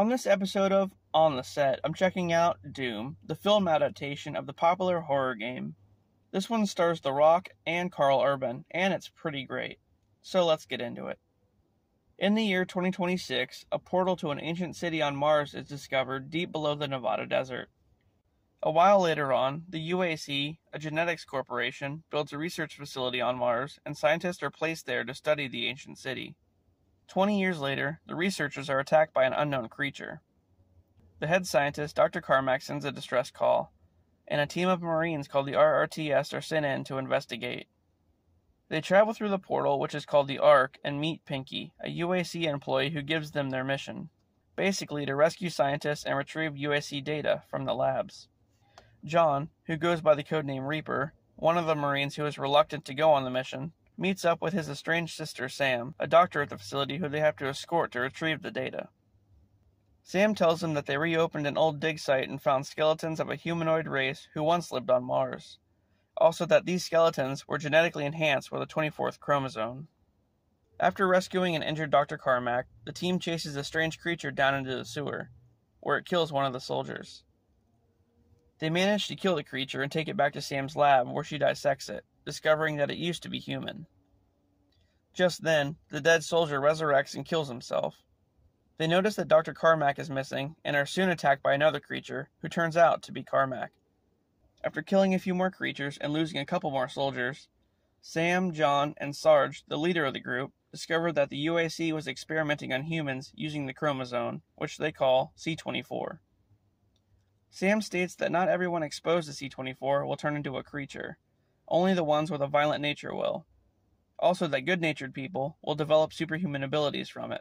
On this episode of On the Set, I'm checking out Doom, the film adaptation of the popular horror game. This one stars The Rock and Karl Urban, and it's pretty great. So let's get into it. In the year 2026, a portal to an ancient city on Mars is discovered deep below the Nevada desert. A while later on, the UAC, a genetics corporation, builds a research facility on Mars, and scientists are placed there to study the ancient city. 20 years later, the researchers are attacked by an unknown creature. The head scientist, Dr. Carmack, sends a distress call, and a team of Marines called the RRTS are sent in to investigate. They travel through the portal, which is called the ARC, and meet Pinky, a UAC employee who gives them their mission, basically to rescue scientists and retrieve UAC data from the labs. John, who goes by the codename Reaper, one of the Marines who is reluctant to go on the mission, meets up with his estranged sister Sam, a doctor at the facility who they have to escort to retrieve the data. Sam tells them that they reopened an old dig site and found skeletons of a humanoid race who once lived on Mars. Also that these skeletons were genetically enhanced with a 24th chromosome. After rescuing an injured Dr. Carmack, the team chases a strange creature down into the sewer, where it kills one of the soldiers. They manage to kill the creature and take it back to Sam's lab, where she dissects it, discovering that it used to be human. Just then, the dead soldier resurrects and kills himself. They notice that Dr. Carmack is missing, and are soon attacked by another creature, who turns out to be Carmack. After killing a few more creatures and losing a couple more soldiers, Sam, John, and Sarge, the leader of the group, discovered that the UAC was experimenting on humans using the chromosome, which they call C24. Sam states that not everyone exposed to C24 will turn into a creature. Only the ones with a violent nature will. Also that good-natured people will develop superhuman abilities from it.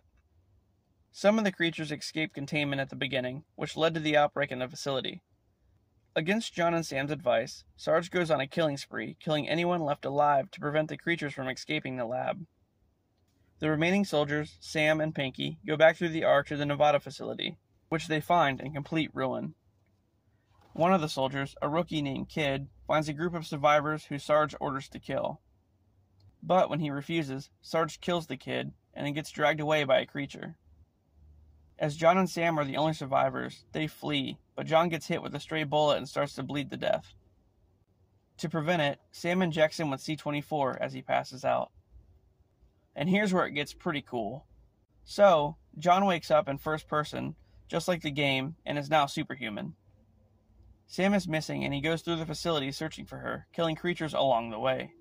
Some of the creatures escaped containment at the beginning, which led to the outbreak in the facility. Against John and Sam's advice, Sarge goes on a killing spree, killing anyone left alive to prevent the creatures from escaping the lab. The remaining soldiers, Sam and Pinky, go back through the arc to the Nevada facility, which they find in complete ruin. One of the soldiers, a rookie named Kid, finds a group of survivors who Sarge orders to kill. But when he refuses, Sarge kills the kid, and then gets dragged away by a creature. As John and Sam are the only survivors, they flee, but John gets hit with a stray bullet and starts to bleed to death. To prevent it, Sam injects him with C24 as he passes out. And here's where it gets pretty cool. So, John wakes up in first person, just like the game, and is now superhuman. Sam is missing, and he goes through the facility searching for her, killing creatures along the way.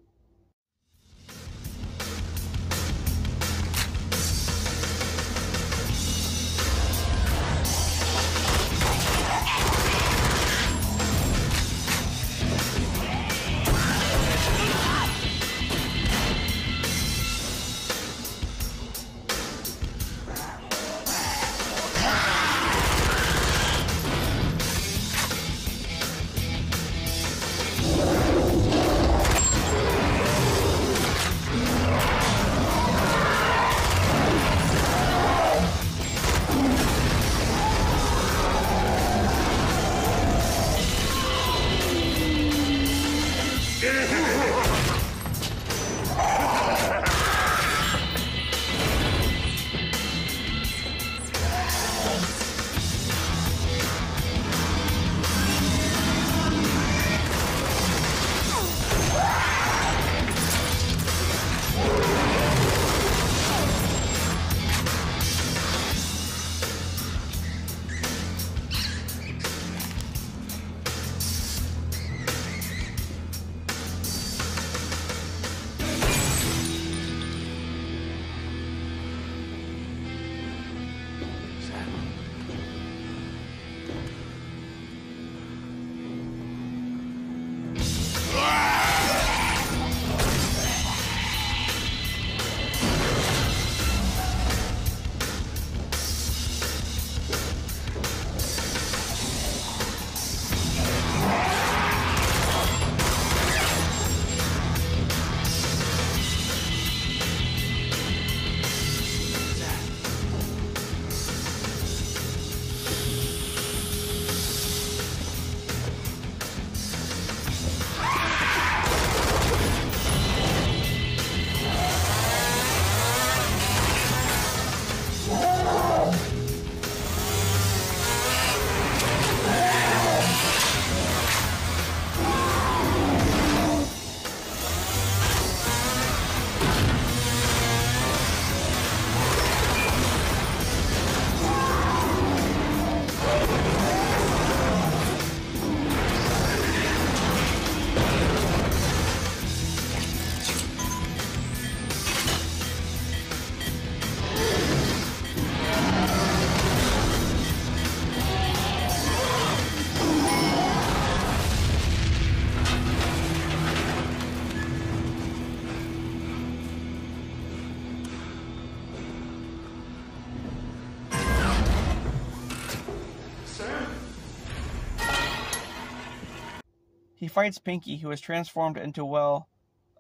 He fights Pinky, who is transformed into, well,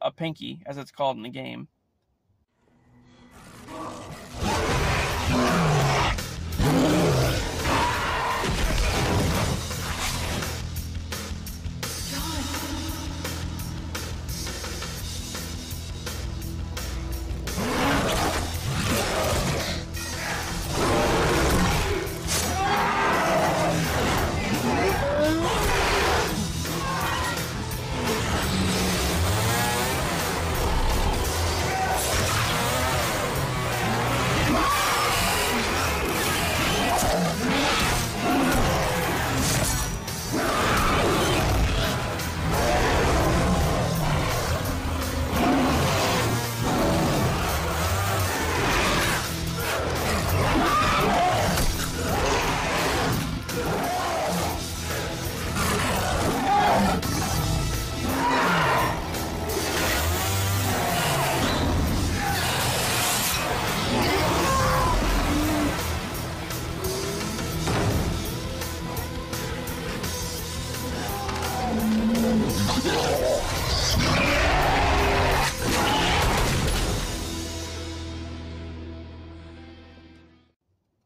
a Pinky, as it's called in the game.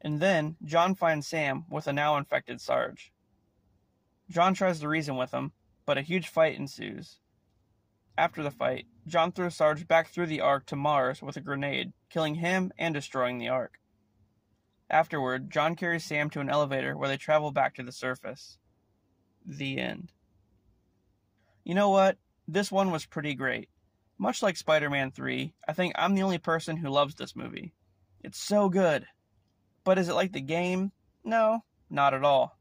And then, John finds Sam with a now-infected Sarge. John tries to reason with him, but a huge fight ensues. After the fight, John throws Sarge back through the ARC to Mars with a grenade, killing him and destroying the ARC. Afterward, John carries Sam to an elevator where they travel back to the surface. The end. You know what? This one was pretty great. Much like Spider-Man 3, I think I'm the only person who loves this movie. It's so good. But is it like the game? No, not at all.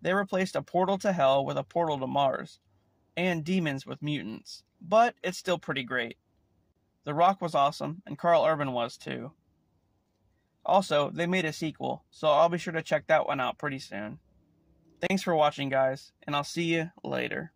They replaced a portal to hell with a portal to Mars, and demons with mutants, but it's still pretty great. The Rock was awesome, and Karl Urban was too. Also, they made a sequel, so I'll be sure to check that one out pretty soon. Thanks for watching, guys, and I'll see you later.